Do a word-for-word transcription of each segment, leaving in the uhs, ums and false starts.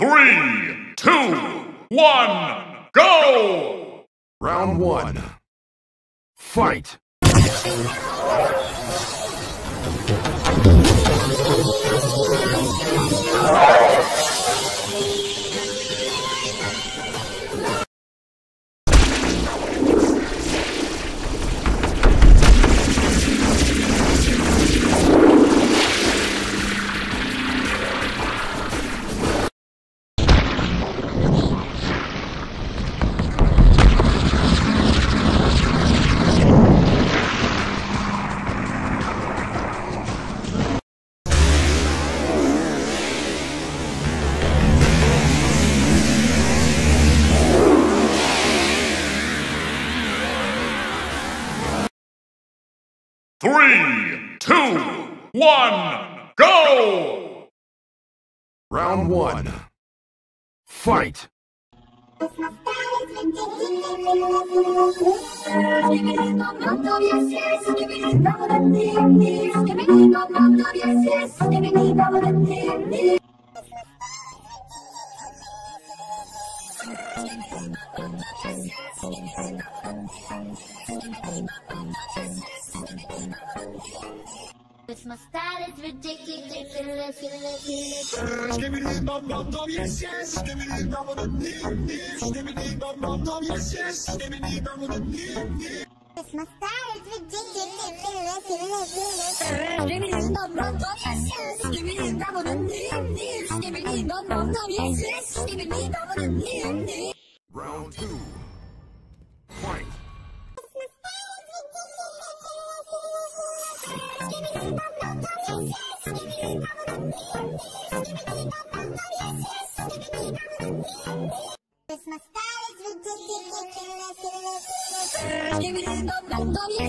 Three, two, one, go! Round one. Fight! Three, two, one, go! Round one. Fight! This mustache is ridiculous. Round two. Fight. This mustache is ridiculous. This mustache is ridiculous.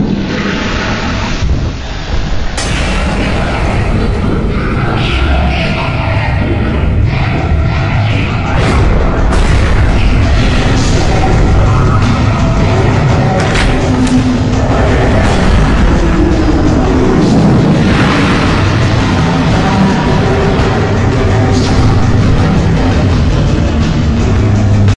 Don't